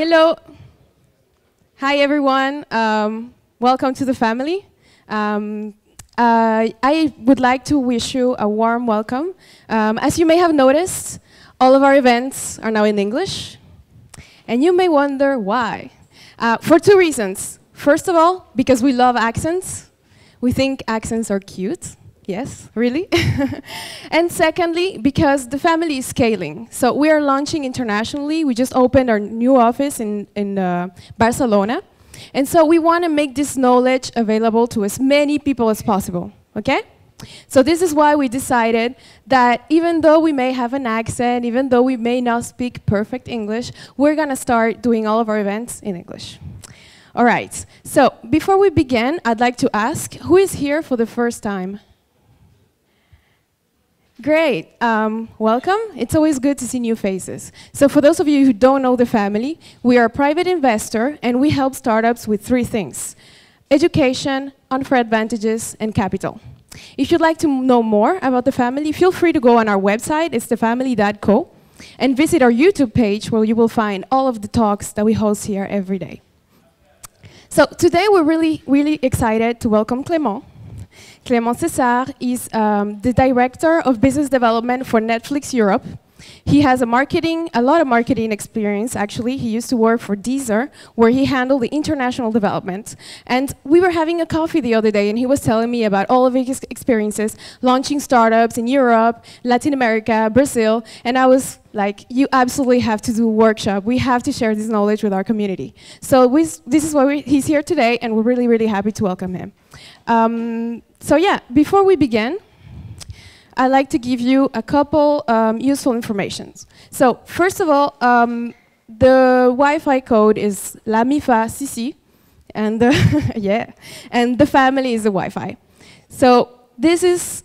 Hello. Hi, everyone. Welcome to the family. I would like to wish you a warm welcome. As you may have noticed, all of our events are now in English. And you may wonder why. For two reasons. First of all, because we love accents. We think accents are cute. Yes, really. And secondly, because the family is scaling. So we are launching internationally. We just opened our new office in Barcelona. And so we want to make this knowledge available to as many people as possible. Okay? So this is why we decided that even though we may have an accent, even though we may not speak perfect English, we're going to start doing all of our events in English. All right. So before we begin, I'd like to ask, who is here for the first time? Great. Welcome. It's always good to see new faces. So for those of you who don't know the family, we are a private investor, and we help startups with three things: education, unfair advantages, and capital. If you'd like to know more about the family, feel free to go on our website, it's thefamily.co, and visit our YouTube page, where you will find all of the talks that we host here every day. So today we're really excited to welcome Clément. Clément Cezard is the Director of Business Development for Netflix Europe. He has a lot of marketing experience, actually. He used to work for Deezer, where he handled the international development. And we were having a coffee the other day, and he was telling me about all of his experiences launching startups in Europe, Latin America, Brazil. And I was like, you absolutely have to do a workshop. We have to share this knowledge with our community. So this is why he's here today, and we're really, really happy to welcome him. So yeah, before we begin, I'd like to give you a couple useful informations. So first of all, the Wi-Fi code is LAMIFACC, and the yeah, and the family is the Wi-Fi. So this is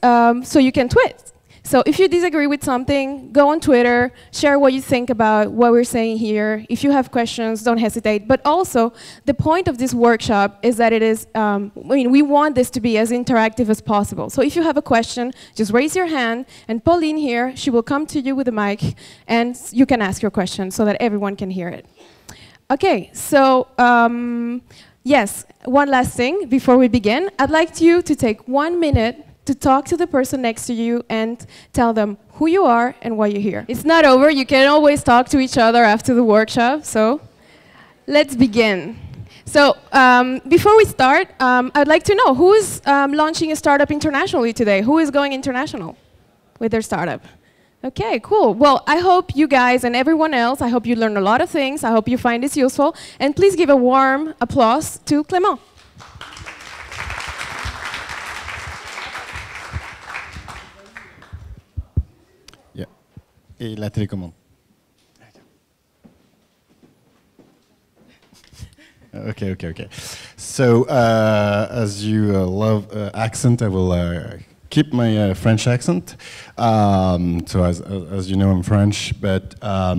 so you can tweet. So if you disagree with something, go on Twitter, share what you think about what we're saying here. If you have questions, don't hesitate. But also, the point of this workshop is that it is, we want this to be as interactive as possible. So if you have a question, just raise your hand, and Pauline here, she will come to you with a mic, and you can ask your question so that everyone can hear it. Okay, so yes, one last thing before we begin. I'd like you to take 1 minute to talk to the person next to you and tell them who you are and why you're here. It's not over. You can always talk to each other after the workshop. So let's begin. So before we start, I'd like to know who is launching a startup internationally today? Who is going international with their startup? OK, cool. Well, I hope you guys and everyone else, I hope you learn a lot of things. I hope you find this useful. And please give a warm applause to Clément. Et la télécommande. Okay. So, as you love accent, I will keep my French accent. So, as you know, I'm French, but I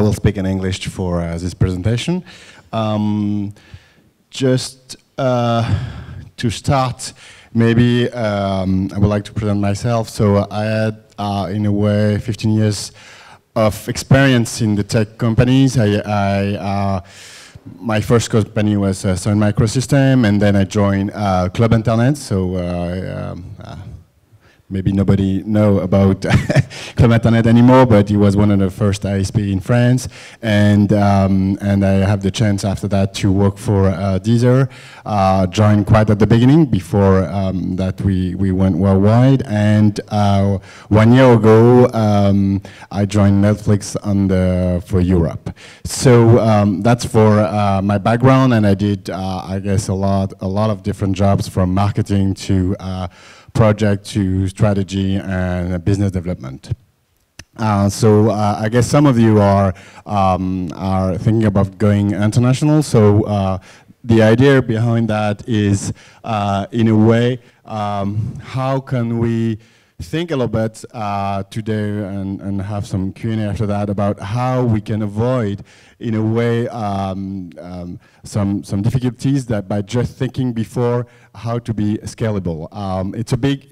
will speak in English for this presentation. Just to start, maybe I would like to present myself. So, I had in a way, 15 years of experience in the tech companies. My first company was Sun Microsystems, and then I joined Club Internet. So maybe nobody know about Club Internet anymore, but it was one of the first ISP in France. And I have the chance after that to work for Deezer, joined quite at the beginning before that we went worldwide. And 1 year ago, I joined Netflix for Europe. So that's for my background, and I did, I guess, a lot of different jobs, from marketing to project to strategy and business development. So I guess some of you are thinking about going international. So the idea behind that is, in a way, how can we think a little bit today and have some Q&A after that about how we can avoid in a way some difficulties that by just thinking before how to be scalable. It's a big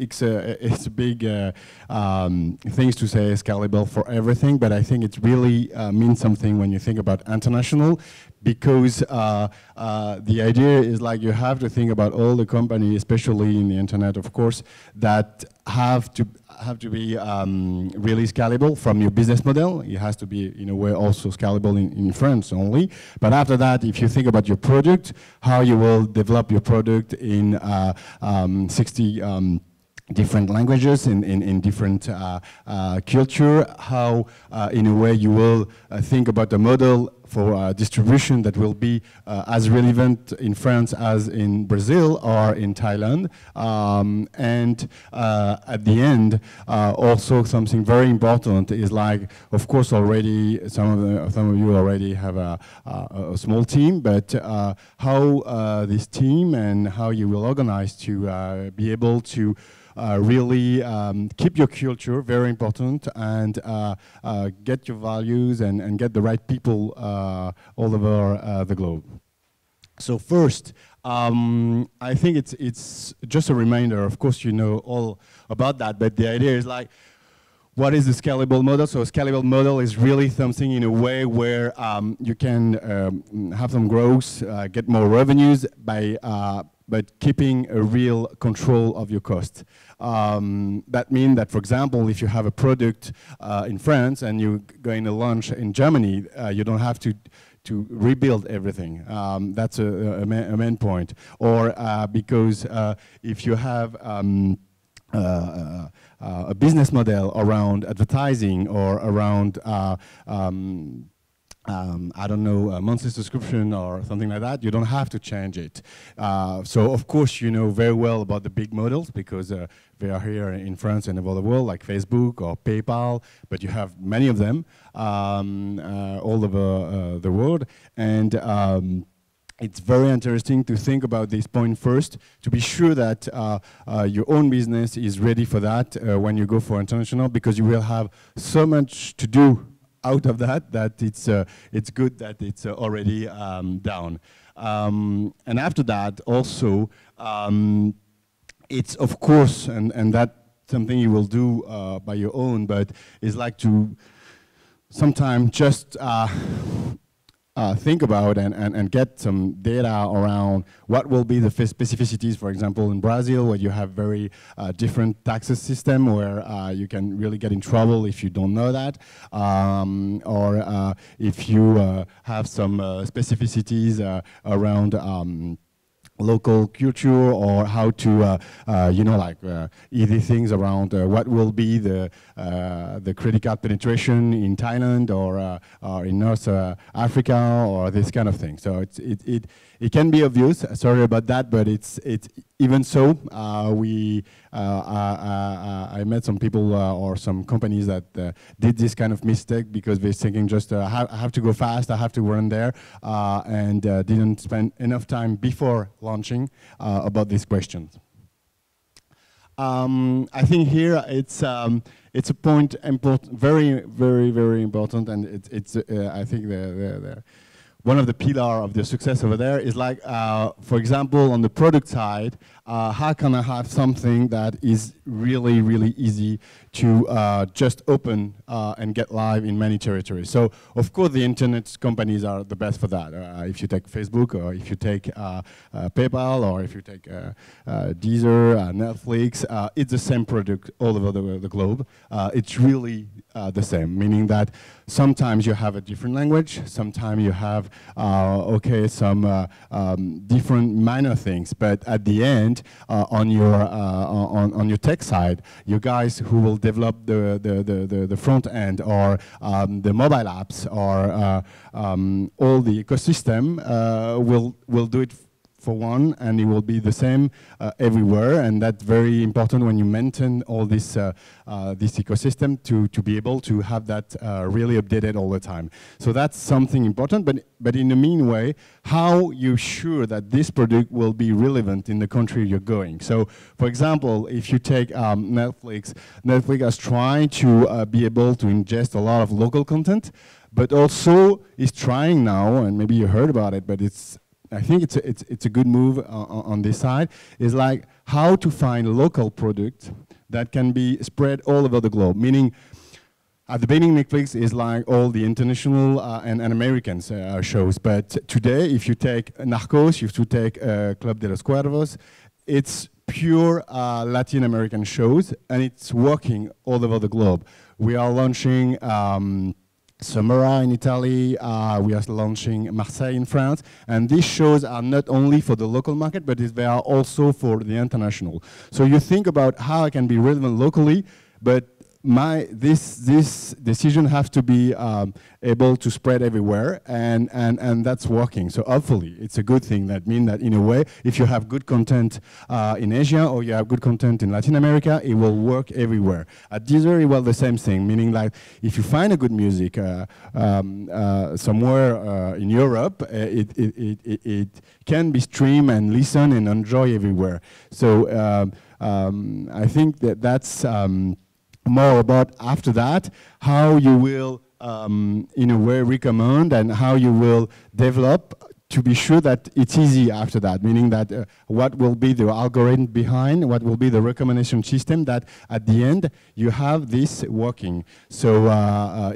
thing to say scalable for everything, but I think it really means something when you think about international, because the idea is like you have to think about all the companies, especially in the internet, of course, that have to be really scalable from your business model. It has to be, in a way, also scalable in France only. But after that, if you think about your product, how you will develop your product in 60 different languages, in different culture, how, in a way, you will think about the model for distribution that will be as relevant in France as in Brazil or in Thailand. At the end, also something very important is like, of course, already some of you already have a small team, but how this team and how you will organize to be able to really keep your culture, very important, and get your values and get the right people all over the globe. So first, I think it's just a reminder, of course you know all about that, but the idea is like, what is the scalable model? So a scalable model is really something in a way where you can have some growth, get more revenues by but keeping a real control of your cost. That means that, for example, if you have a product in France and you're going to launch in Germany, you don't have to rebuild everything. That's a main point. Or because if you have a business model around advertising or around I don't know, a monthly subscription or something like that, you don't have to change it. So of course you know very well about the big models because they are here in France and all the world, like Facebook or PayPal, but you have many of them all over the world. And it's very interesting to think about this point first, to be sure that your own business is ready for that when you go for international, because you will have so much to do out of that it's good that it's already down. And after that, also, it's of course, and that's something you will do by your own, but it's like to sometimes just think about and get some data around what will be the specificities, for example, in Brazil, where you have very different taxes system, where you can really get in trouble if you don't know that, or if you have some specificities around local culture, or how to, you know, like easy things around what will be the credit card penetration in Thailand or in North Africa, or this kind of thing. So it can be obvious. Sorry about that, but it's even so. I met some people or some companies that did this kind of mistake because they're thinking just I have to go fast, I have to run there, and didn't spend enough time before launching about these questions. I think here it's a point important, very, very, very important, and it's I think the one of the pillars of the success over there is like, for example, on the product side, how can I have something that is really, really easy to just open and get live in many territories? So, of course, the internet companies are the best for that. If you take Facebook, or if you take PayPal, or if you take Deezer, Netflix, it's the same product all over the globe. It's really the same, meaning that sometimes you have a different language, sometimes you have different minor things, but at the end, on your tech side, you guys who will develop the front end or the mobile apps or all the ecosystem will do it for one, and it will be the same everywhere, and that's very important when you maintain all this this ecosystem to be able to have that really updated all the time. So that's something important, but in the mean way, how you sure that this product will be relevant in the country you're going. So, for example, if you take Netflix has tried to be able to ingest a lot of local content, but also is trying now, and maybe you heard about it, but it's I think it's a good move on this side, is like how to find local product that can be spread all over the globe, meaning at the beginning Netflix is like all the international and American shows, but today if you take Narcos, if you take Club de los Cuervos, it's pure Latin American shows and it's working all over the globe. We are launching Samara in Italy, we are launching Marseille in France, and these shows are not only for the local market, but they are also for the international. So you think about how I can be relevant locally, but this decision has to be able to spread everywhere, and that's working. So hopefully it's a good thing. That means that in a way, if you have good content in Asia or you have good content in Latin America, it will work everywhere. At Deezer, it was the same thing, meaning like if you find a good music somewhere in Europe, it can be streamed and listened and enjoyed everywhere. So I think that that's more about after that, how you will, in a way, recommend and how you will develop to be sure that it's easy after that, meaning that what will be the algorithm behind, what will be the recommendation system that at the end you have this working. So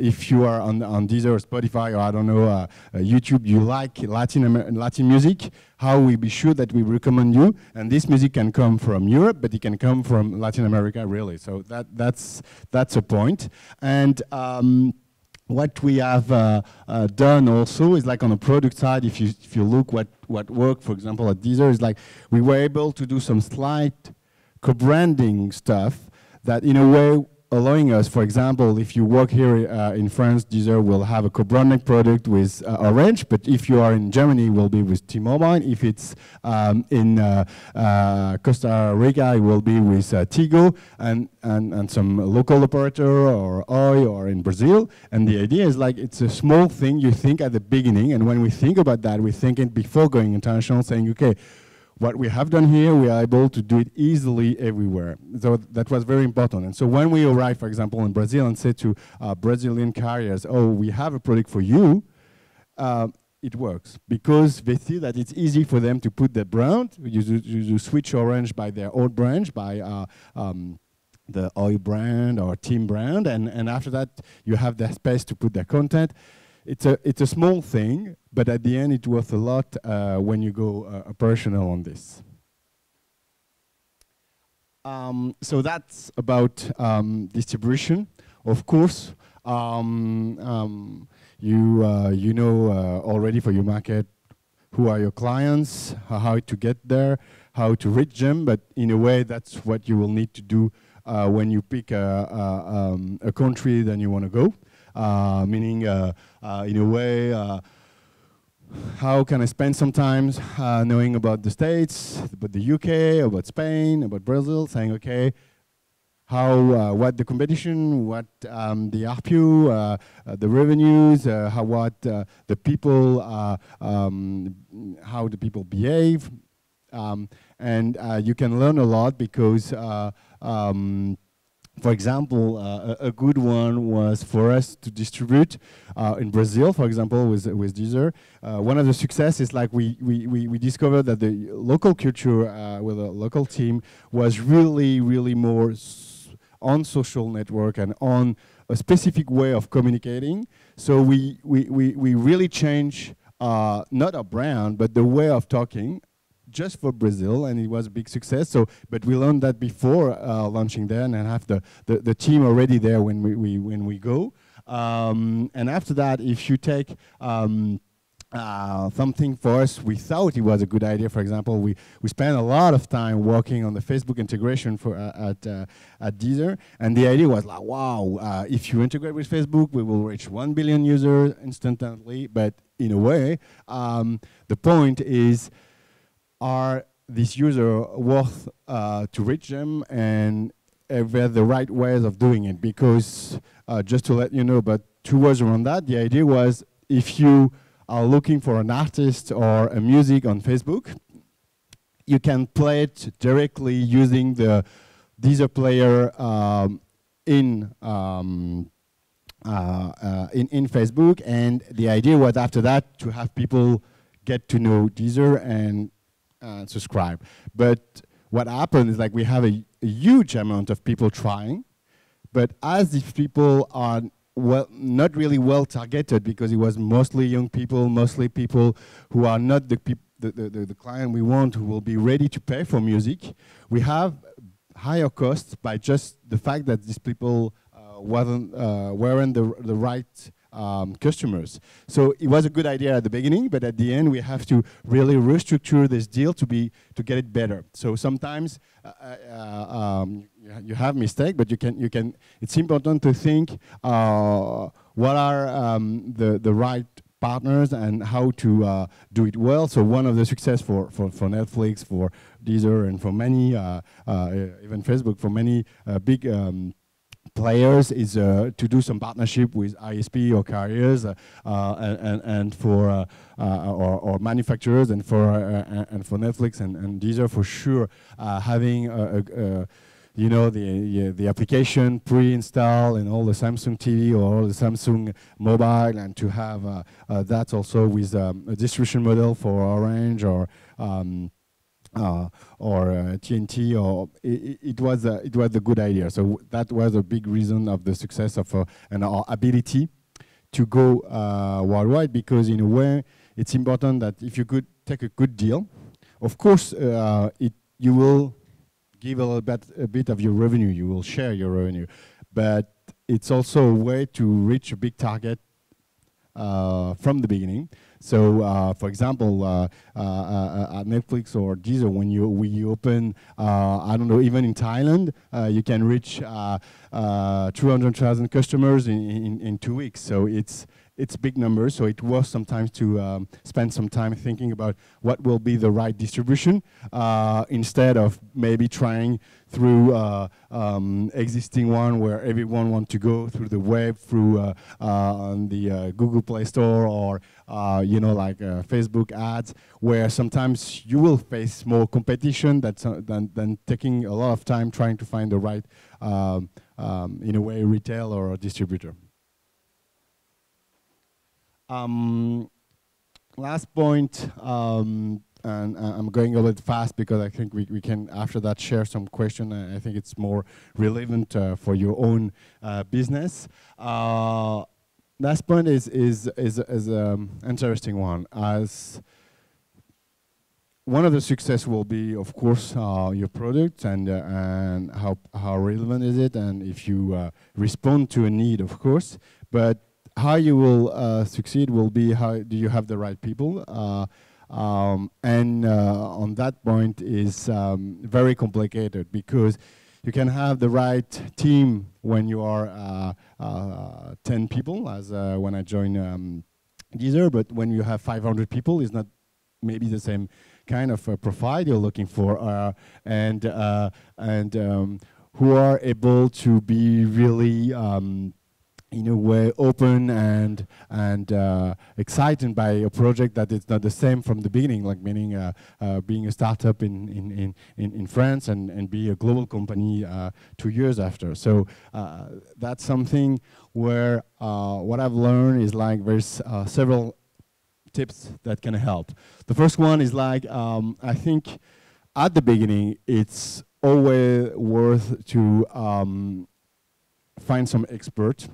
if you are on Deezer or Spotify or I don't know, YouTube, you like Latin music, how we be sure that we recommend you, and this music can come from Europe, but it can come from Latin America really. So that's a point. And what we have done also is like on the product side, if you look what worked, for example, at Deezer, is like we were able to do some slight co-branding stuff that in a way allowing us, for example, if you work here in France, Deezer will have a co-branded product with Orange, but if you are in Germany, it will be with T-Mobile. If it's in Costa Rica, it will be with Tigo and some local operator or Oi or in Brazil. And the idea is like it's a small thing you think at the beginning, and when we think about that, we think it before going international, saying, okay, what we have done here, we are able to do it easily everywhere. So that was very important. And so when we arrived, for example, in Brazil and said to Brazilian carriers, oh, we have a product for you, it works because they see that it's easy for them to put their brand. You switch Orange by their old branch, by the Oi brand or Team brand, and after that, you have the space to put their content. It's a small thing, but at the end, it's worth a lot when you go operational on this. So that's about distribution. Of course, you know already for your market who are your clients, how to get there, how to reach them, but in a way, that's what you will need to do when you pick a country that you want to go. Meaning, in a way, how can I spend some time knowing about the States, about the UK, about Spain, about Brazil, saying, okay, what the competition, what the RPU, the revenues, the people, how the people behave. And you can learn a lot because for example, a good one was for us to distribute in Brazil, for example, with Deezer. One of the success is like we discovered that the local culture with a local team was really, really more on social network and on a specific way of communicating. So we really changed not our brand, but the way of talking just for Brazil, and it was a big success. So, but we learned that before launching there, and have the team already there when we go. And after that, if you take something for us, we thought it was a good idea. For example, we spent a lot of time working on the Facebook integration for at Deezer, and the idea was like, wow, if you integrate with Facebook, we will reach 1 billion users instantly. But in a way, the point is, are this user worth to reach them, and if they're the right ways of doing it. Because just to let you know, but 2 words around that, the idea was if you are looking for an artist or a music on Facebook, you can play it directly using the Deezer player in Facebook. And the idea was after that to have people get to know Deezer and subscribe. But what happened is like we have a huge amount of people trying, but as these people are not really well targeted, because it was mostly young people, mostly people who are not the client we want, who will be ready to pay for music, we have higher costs by just the fact that these people weren't the right customers. So it was a good idea at the beginning, but at the end we have to really restructure this deal to get it better. So sometimes you have mistake, but you can. It's important to think what are the right partners and how to do it well. So one of the success for Netflix, for Deezer, and for many even Facebook, for many big players is to do some partnership with ISP or carriers and for or manufacturers, and for Netflix and Deezer for sure having you know the application pre-install in all the Samsung TV or all the Samsung mobile, and to have that also with a distribution model for Orange or TNT, or it was a good idea. So that was a big reason of the success of and our ability to go worldwide, because in a way it's important that if you could take a good deal, of course you will give a bit of your revenue, you will share your revenue, but it's also a way to reach a big target from the beginning. So, for example, at Netflix or Deezer, when you open, I don't know, even in Thailand, you can reach 200,000 customers in 2 weeks. So it's big numbers. So it was sometimes to spend some time thinking about what will be the right distribution instead of maybe trying through existing one where everyone wants to go through the web, through on the Google Play Store, or you know, like Facebook ads, where sometimes you will face more competition than taking a lot of time trying to find the right, in a way, retail or a distributor. Last point, and I'm going a little fast because I think we can, after that, share some questions. I think it's more relevant for your own business. Last point is an interesting one. As one of the success will be, of course, your product and how relevant is it, and if you respond to a need, of course. But how you will succeed will be how do you have the right people, and on that point is very complicated, because you can have the right team when you are 10 people, as when I joined Deezer, but when you have 500 people, it's not maybe the same kind of profile you're looking for, and who are able to be really, in a way, open and excited by a project that it's not the same from the beginning, like meaning being a startup in France and be a global company 2 years after. So that's something where what I've learned is like there's several tips that can help. The first one is like, I think at the beginning, it's always worth to find some expert,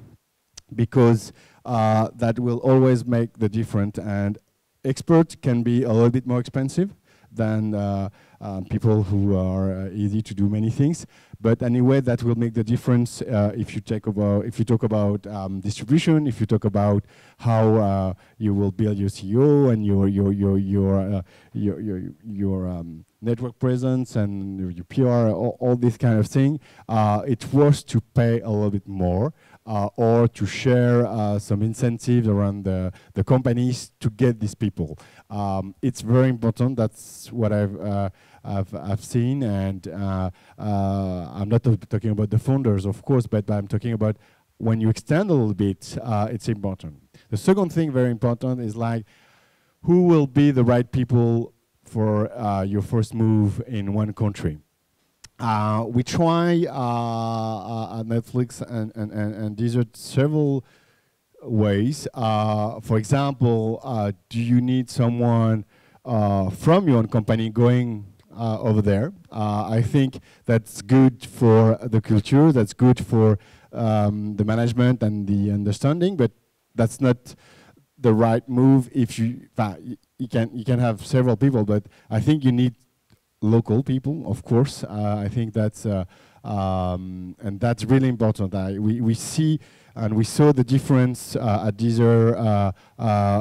because that will always make the difference. And expert can be a little bit more expensive than people who are easy to do many things. But anyway, that will make the difference if you talk about distribution, if you talk about how you will build your CEO and your network presence and your PR, all this kind of thing. It's worth to pay a little bit more. or to share some incentives around the companies to get these people. It's very important. That's what I've seen, and I'm not talking about the founders, of course, but I'm talking about when you extend a little bit, it's important. The second thing very important is like, who will be the right people for your first move in one country? We try at Netflix and Deezer several ways. For example, do you need someone from your own company going over there? I think that's good for the culture, that's good for the management and the understanding, but that's not the right move. If you can have several people, but I think you need local people, of course. I think that's and that's really important. We see and we saw the difference at Deezer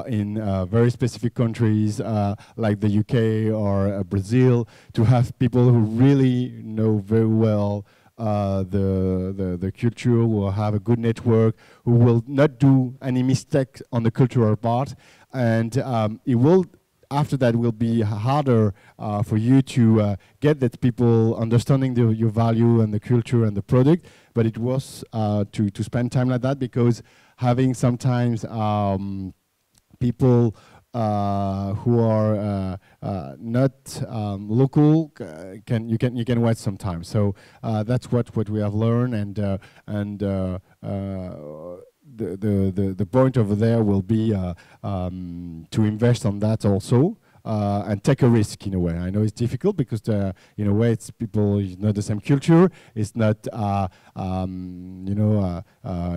in very specific countries like the UK or Brazil, to have people who really know very well the culture, will have a good network, who will not do any mistake on the cultural part, and it will, after that, will be harder for you to get that people understanding your value and the culture and the product. But it was to spend time like that, because having sometimes people who are not local, you can wait some time. So that's what we have learned, and the point over there will be to invest on that also. And take a risk in a way. I know it's difficult because in a way it's people, it's not the same culture. It's not,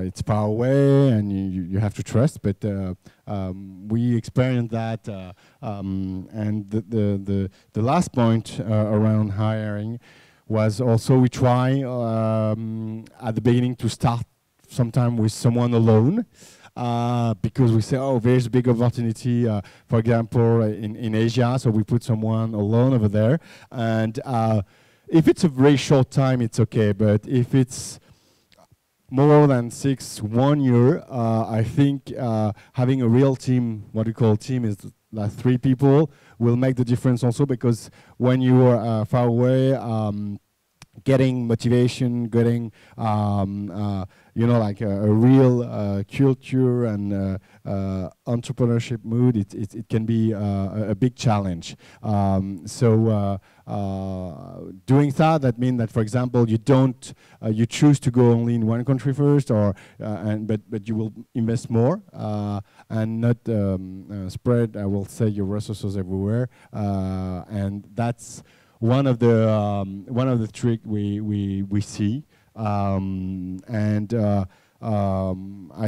it's far away, and you have to trust. But we experienced that. And the last point around hiring was also, we try at the beginning to start sometime with someone alone. Because we say, oh, there's a big opportunity, for example, in Asia, so we put someone alone over there. And if it's a very short time, it's okay. But if it's more than 1 year, I think having a real team, what we call team, is like 3 people, will make the difference also, because when you are far away, getting motivation, getting a real culture and entrepreneurship mood, it can be a big challenge. Doing that means that, for example, you don't you choose to go only in one country first, or but you will invest more and not spread, I will say, your resources everywhere, and that's one of the trick we see. I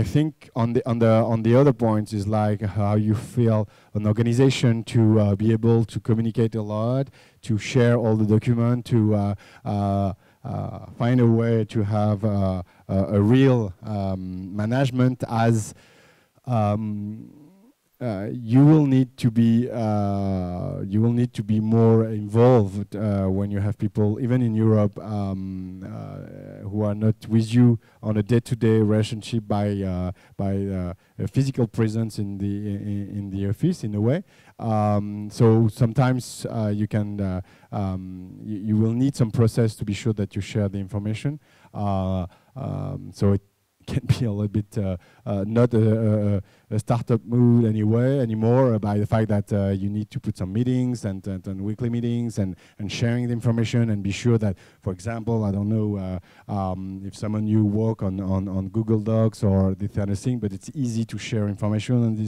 think on the other points is like how you feel an organization to be able to communicate a lot, to share all the document, to find a way to have a real management, as you will need to be more involved when you have people, even in Europe, who are not with you on a day-to-day relationship by a physical presence in the office, in a way. So sometimes you will need some process to be sure that you share the information. So it can be a little bit not a startup mood anymore, by the fact that you need to put some meetings and weekly meetings and sharing the information, and be sure that, for example, I don't know if someone you work on Google Docs or the other thing, but it's easy to share information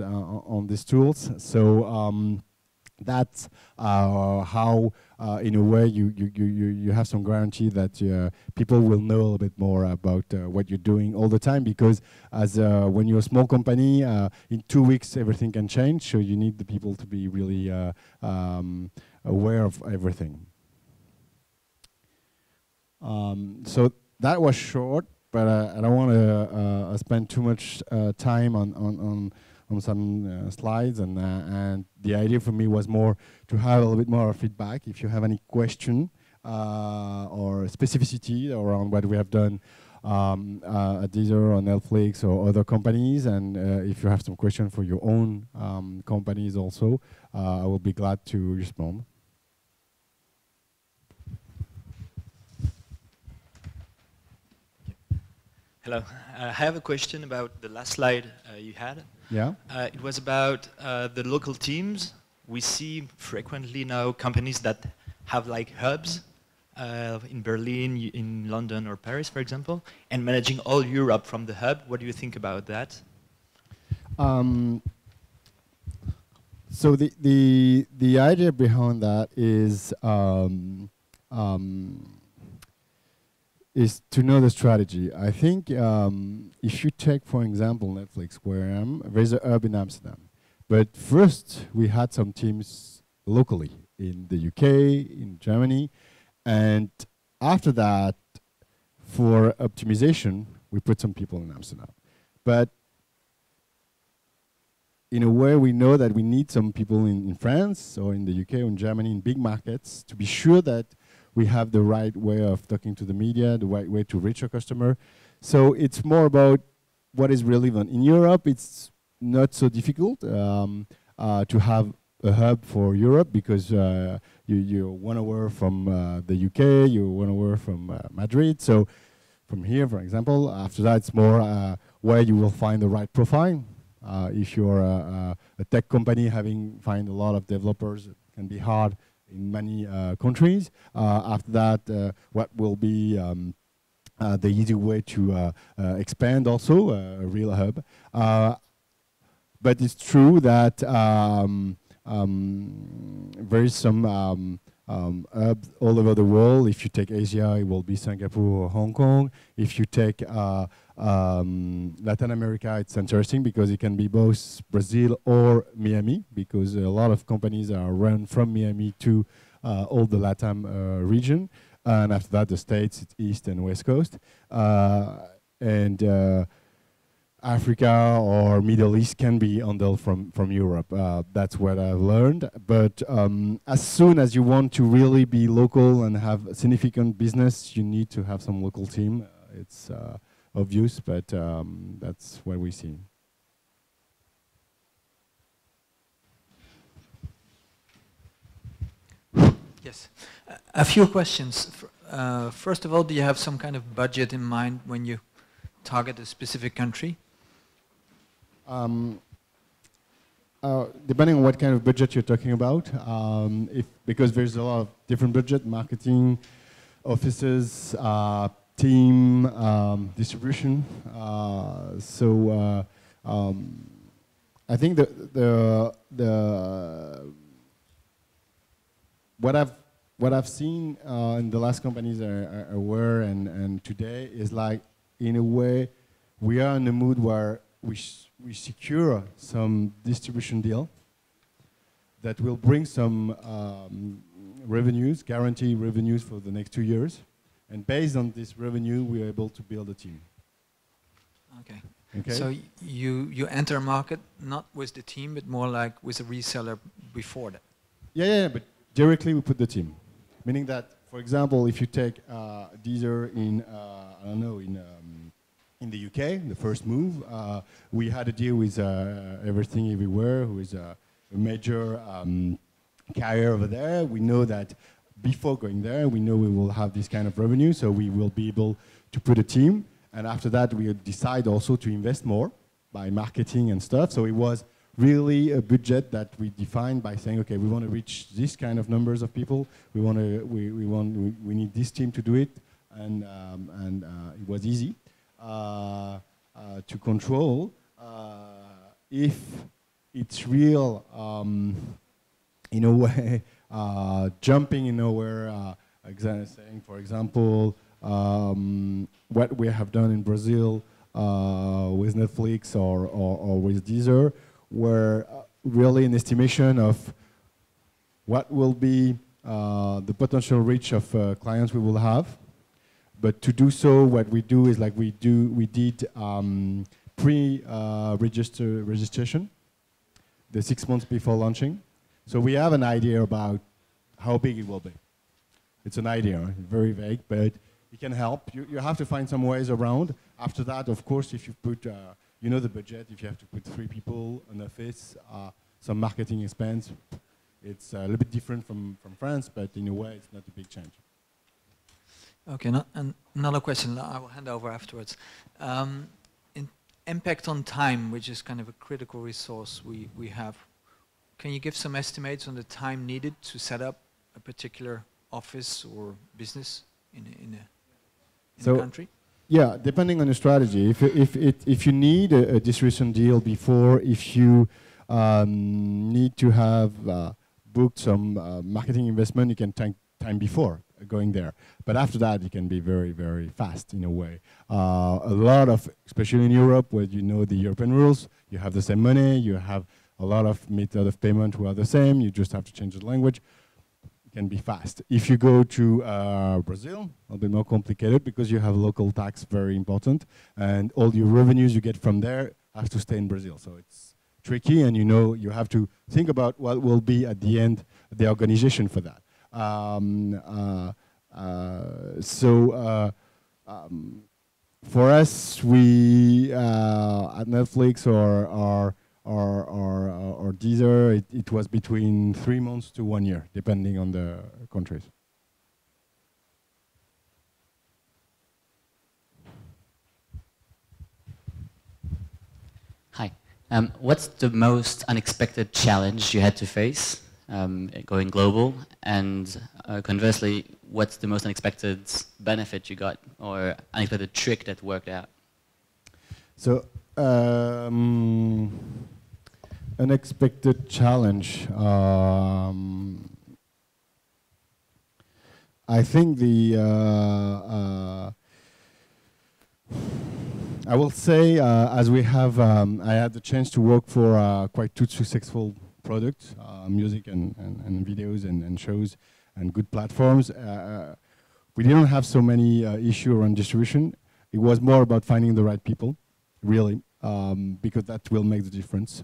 on these tools. So that's how, in a way, you have some guarantee that people will know a little bit more about what you're doing all the time, because as when you're a small company, in 2 weeks everything can change, so you need the people to be really aware of everything. So that was short, but I don't want to spend too much time on some slides, and the idea for me was more to have a little bit more feedback. If you have any question or specificity around what we have done Deezer or Netflix or other companies. And if you have some question for your own companies also, I will be glad to respond. Hello. I have a question about the last slide you had. Yeah. It was about the local teams. We see frequently now companies that have like hubs in Berlin, in London or Paris, for example, and managing all Europe from the hub. What do you think about that? So the idea behind that is to know the strategy. I think if you take, for example, Netflix, where I am, there's a hub in Amsterdam. But first, we had some teams locally in the UK, in Germany. And after that, for optimization, we put some people in Amsterdam. But in a way, we know that we need some people in France or in the UK or in Germany, in big markets, to be sure that we have the right way of talking to the media, the right way to reach our customer. So it's more about what is relevant. In Europe, it's not so difficult to have a hub for Europe because you're 1 hour from the UK, you're 1 hour from Madrid. So from here, for example, after that, it's more where you will find the right profile. If you're a tech company having find a lot of developers, it can be hard in many countries. After that, what will be the easy way to expand also a real hub. But it's true that there is some hubs all over the world. If you take Asia, it will be Singapore or Hong Kong. If you take Latin America, it's interesting because it can be both Brazil or Miami, because a lot of companies are run from Miami to all the LATAM region. And after that, the States, it's East and West Coast. And Africa or Middle East can be handled from Europe. That's what I've learned. But as soon as you want to really be local and have significant business, you need to have some local team. It's obvious, but that's what we see. Yes. A few questions. First of all, do you have some kind of budget in mind when you target a specific country? Depending on what kind of budget you're talking about, because there's a lot of different budget, marketing, offices, team, distribution. I think what I've seen in the last companies I were and today is like, in a way, we are in a mood where we secure some distribution deal that will bring some revenues, guarantee revenues for the next 2 years. And based on this revenue, we are able to build a team. Okay. Okay. So you enter a market not with the team, but more like with a reseller before that. Yeah, but directly we put the team, meaning that, for example, if you take Deezer in, I don't know, in the UK, the first move, we had a deal with Everything Everywhere, who is a major carrier over there. We know that before going there, we know we will have this kind of revenue, so we will be able to put a team. And after that, we decide also to invest more by marketing and stuff. So it was really a budget that we defined by saying, okay, we want to reach this kind of numbers of people. We need this team to do it, and it was easy to control. If it's real, in a way, jumping in nowhere. Saying, for example, what we have done in Brazil with Netflix or with Deezer. Were really an estimation of what will be the potential reach of clients we will have. But to do so, what we do is like we did pre-registration, the 6 months before launching. So we have an idea about how big it will be. It's an idea, very vague, but we can help. You have to find some ways around. After that, of course, if you put, you know the budget, if you have to put 3 people in office, some marketing expense, it's a little bit different from France, but in a way, it's not a big change. Okay, and another question, I will hand over afterwards. Impact on time, which is kind of a critical resource we have. Can you give some estimates on the time needed to set up a particular office or business in a country? Yeah, depending on your strategy. If you need a distribution deal before, if you need to have booked some marketing investment, you can take time before going there. But after that, it can be very, very fast in a way. A lot of, especially in Europe, where you know the European rules, you have the same money, you have a lot of method of payment who are the same, you just have to change the language. It can be fast. If you go to Brazil, it'll be more complicated because you have local tax, very important, and all your revenues you get from there have to stay in Brazil. So it's tricky, and you know you have to think about what will be at the end the organization for that. For us, we at Netflix or Deezer, it was between 3 months to 1 year, depending on the countries. Hi. What's the most unexpected challenge you had to face? Going global, and conversely, what's the most unexpected benefit you got or unexpected trick that worked out? So, unexpected challenge. I think I will say, as we have, I had the chance to work for quite two successful products, music and videos and shows and good platforms. We didn't have so many issues around distribution. It was more about finding the right people, really, because that will make the difference.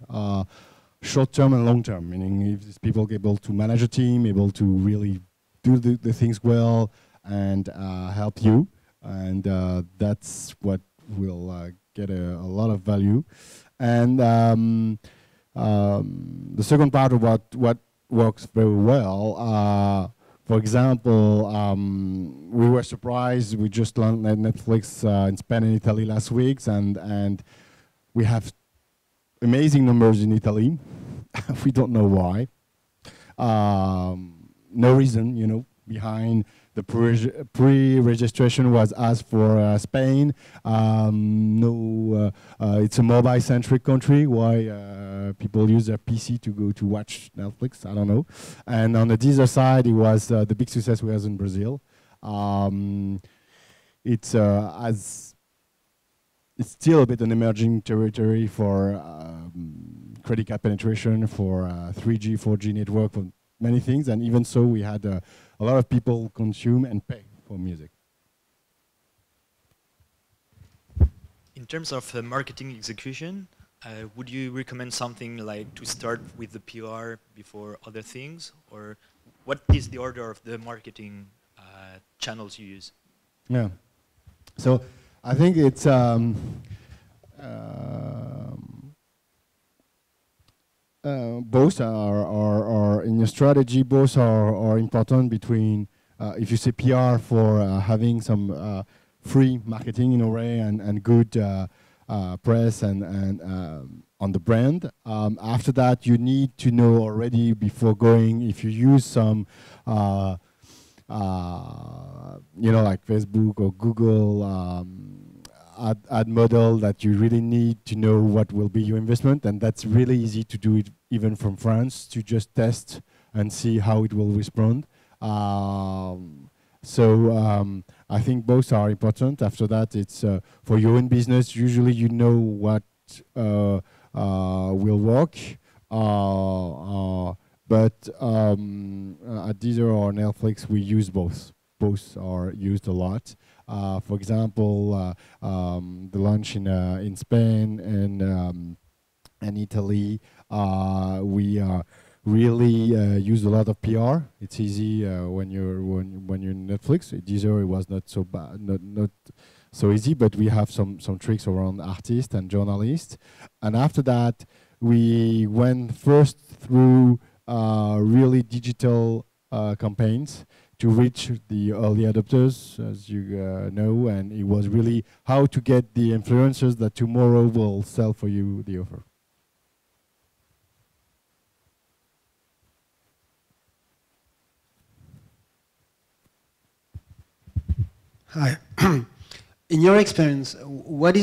Short-term and long-term, meaning if these people are able to manage a team, able to really do the things well and help you, and that's what will get a lot of value. And the second part of what works very well, for example, we were surprised. We just launched Netflix in Spain and Italy last week, and we have amazing numbers in Italy. We don't know why. No reason, you know, behind. The pre-registration was asked for Spain. It's a mobile-centric country. Why people use their PC to go to watch Netflix? I don't know. And on the Deezer side, it was the big success was in Brazil. It's still a bit an emerging territory for credit card penetration, for 3G, 4G network, for many things. And even so, we had a lot of people consume and pay for music. In terms of marketing execution, would you recommend something like to start with the PR before other things? Or what is the order of the marketing channels you use? Yeah. So I think it's both are in your strategy. Both are important. Between if you say PR for having some free marketing in a way and good press and on the brand. After that, you need to know already before going if you use some you know, like Facebook or Google ad model, that you really need to know what will be your investment, and that's really easy to do it even from France, to just test and see how it will respond. I think both are important. After that, it's for your own business, usually you know what will work, at Deezer or Netflix, we use both. Both are used a lot. For example, the launch in Spain and Italy, really used a lot of PR. It's easy when you're Netflix. Deezer, it was not so bad, not so easy, but we have some tricks around artists and journalists. And after that, we went first through really digital campaigns to reach the early adopters, as you know, and it was really how to get the influencers that tomorrow will sell for you the offer. Hi. In your experience, what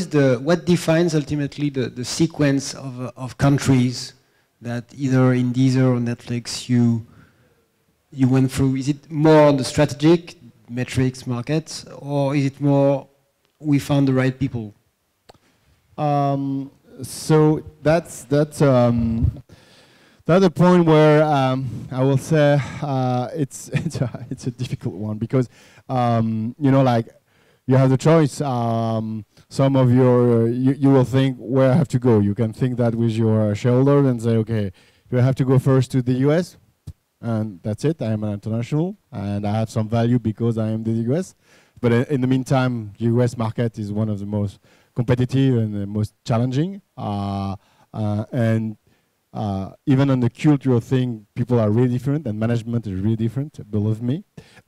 defines ultimately the sequence of countries that either in Deezer or Netflix you went through? Is it more on the strategic metrics markets, or is it more we found the right people? So that's a point where I will say it's a difficult one, because you know, like, you have the choice. Some of your you will think where I have to go. You can think that with your shareholder and say, okay, do I have to go first to the US? And that's it, I am an international, and I have some value because I am the US. But in the meantime, the US market is one of the most competitive and the most challenging. Even on the cultural thing, people are really different, and management is really different, believe me.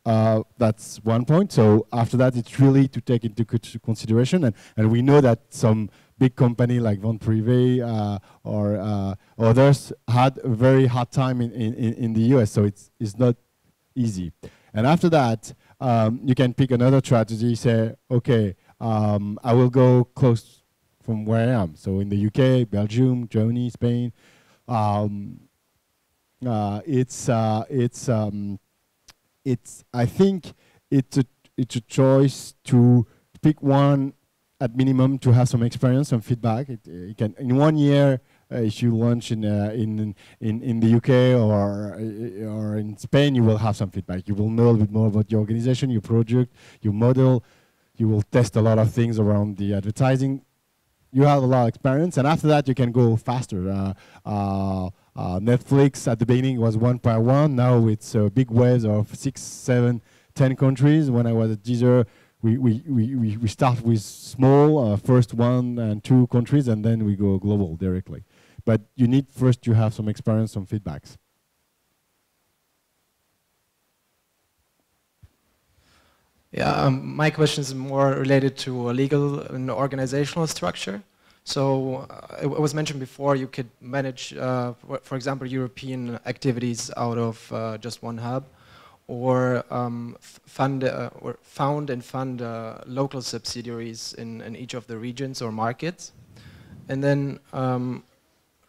That's one point. So after that, it's really to take into consideration. And we know that some big company like Von Privé or others had a very hard time in the US, so it's not easy. And after that, you can pick another strategy, say, okay, I will go close from where I am. So in the UK, Belgium, Germany, Spain, I think it's a choice to pick one at minimum to have some experience, some feedback. It can, in 1 year, if you launch in the UK or in Spain, you will have some feedback. You will know a little bit more about your organization, your project, your model. You will test a lot of things around the advertising. You have a lot of experience, and after that, you can go faster. Netflix at the beginning was 1.1. Now it's big waves of 6, 7, 10 countries. When I was at Deezer, we start with small, first 1 and 2 countries, and then we go global directly. But you need first to have some experience, some feedbacks. Yeah, my question is more related to a legal and organizational structure. So it was mentioned before, you could manage, for example, European activities out of just one hub, or found and fund local subsidiaries in each of the regions or markets. And then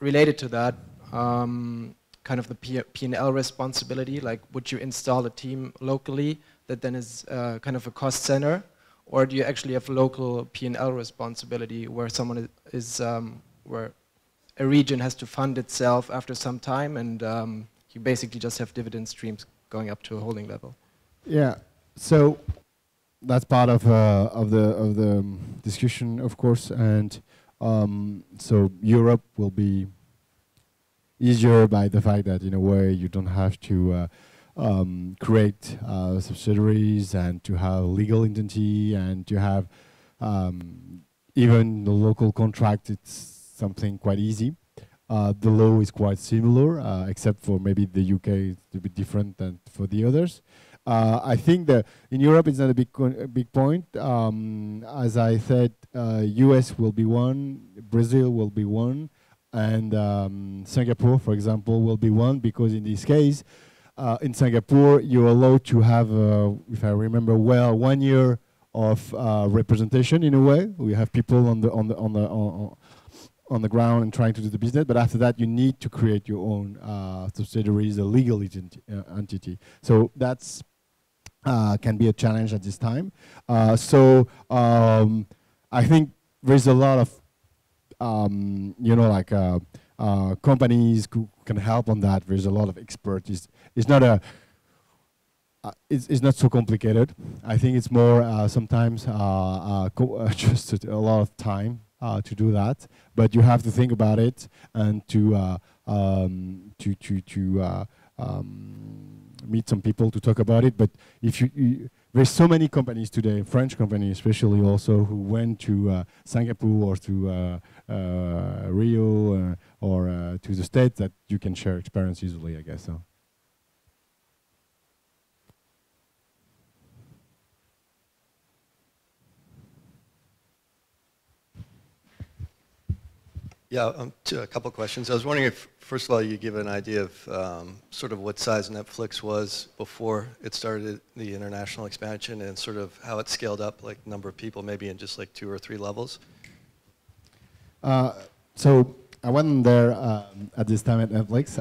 related to that, kind of the P&L responsibility, like would you install a team locally that then is kind of a cost center, or do you actually have local P&L responsibility where someone is, where a region has to fund itself after some time, and you basically just have dividend streams going up to a holding level? Yeah, so that's part of the discussion, of course, and so Europe will be easier by the fact that in a way you don't have to create subsidiaries and to have legal identity and to have even the local contract. It's something quite easy. The law is quite similar, except for maybe the UK is a bit different than for the others. I think that in Europe it's not a big point. As I said, US will be one, Brazil will be one, and Singapore, for example, will be one, because in this case, in Singapore, you're allowed to have, if I remember well, 1 year of representation in a way. We have people on the ground and trying to do the business, but after that you need to create your own subsidiaries, a legal entity. So that's can be a challenge at this time. I think there's a lot of you know, like companies who can help on that. There's a lot of expertise. It's not a it's not so complicated. I think it's more sometimes just a lot of time. to do that, but you have to think about it and to meet some people to talk about it. But if you there's so many companies today, French companies especially also, who went to Singapore or to Rio or to the States, that you can share experience easily, I guess. So. Yeah, a couple of questions. I was wondering if, first of all, you give an idea of sort of what size Netflix was before it started the international expansion and sort of how it scaled up, like number of people, maybe in just like 2 or 3 levels. So I wasn't there at this time at Netflix.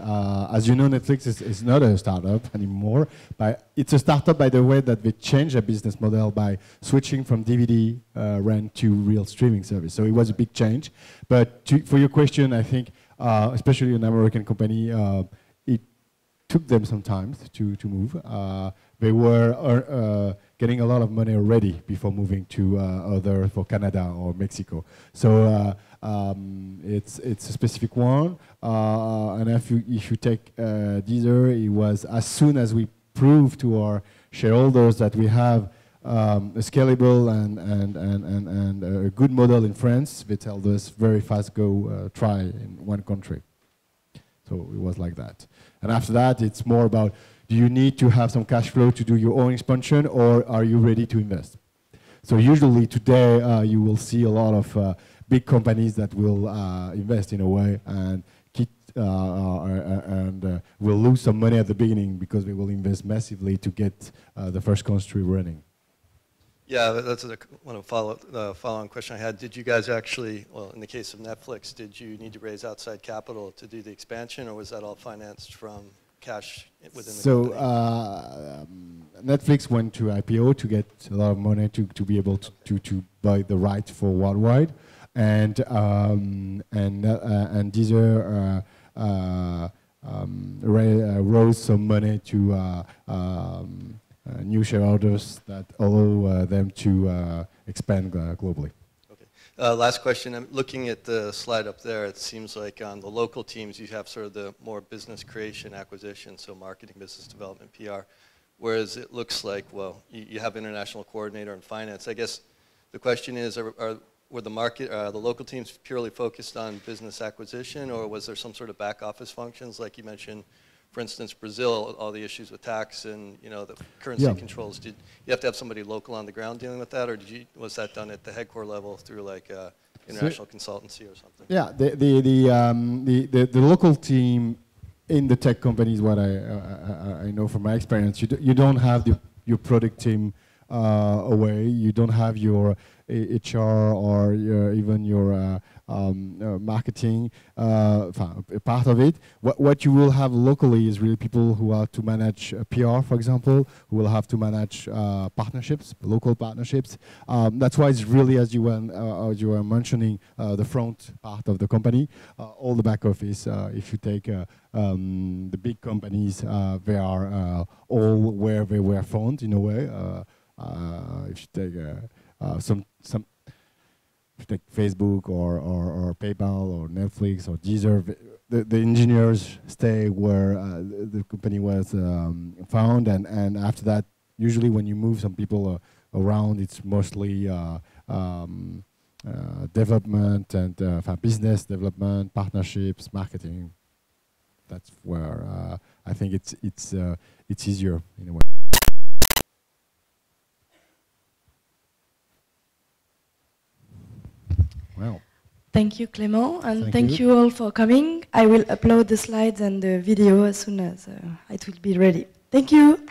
As you know, Netflix is not a startup anymore. But it's a startup, by the way, that they changed their business model by switching from DVD rent to real streaming service. So it was a big change. But for your question, I think, especially an American company, it took them some time to move. They were getting a lot of money already before moving to other, for Canada or Mexico. So. It's a specific one, and if you take Deezer, it was as soon as we proved to our shareholders that we have a scalable and a good model in France, they tell us very fast, go try in one country. So it was like that. And after that, it's more about, do you need to have some cash flow to do your own expansion, or are you ready to invest? So usually today, you will see a lot of big companies that will invest in a way and will lose some money at the beginning because they will invest massively to get the first country running. Yeah, that's a follow-on question I had. Did you guys actually, well, in the case of Netflix, did you need to raise outside capital to do the expansion, or was that all financed from cash within the company? Netflix went to IPO to get a lot of money to be able to buy the right for worldwide. And Deezer rose some money to new shareholders that allow them to expand globally. Okay. Last question. I'm looking at the slide up there. It seems like on the local teams, you have sort of the more business creation, acquisition, so marketing, business development, PR. Whereas it looks like, well, you have international coordinator and finance. I guess the question is, were the local teams purely focused on business acquisition, or was there some sort of back office functions, like you mentioned, for instance, Brazil, all the issues with tax and the currency controls? Did you have to have somebody local on the ground dealing with that, or was that done at the headquarter level through like international consultancy or something? Yeah, the local team in the tech companies, what I know from my experience, you don't have your product team away, you don't have your HR or even your marketing, a part of it. What you will have locally is really people who are to manage PR, for example, who will have to manage partnerships, local partnerships. That's why it's really, as you were mentioning, the front part of the company, all the back office. If you take the big companies, they are all where they were formed in a way. If you take like Facebook or PayPal or Netflix or Deezer, the engineers stay where the company was found, and after that, usually when you move some people around, it's mostly development and business development, partnerships, marketing. That's where I think it's easier in a way. Wow. Thank you, Clément, and thank you all for coming. I will upload the slides and the video as soon as it will be ready. Thank you.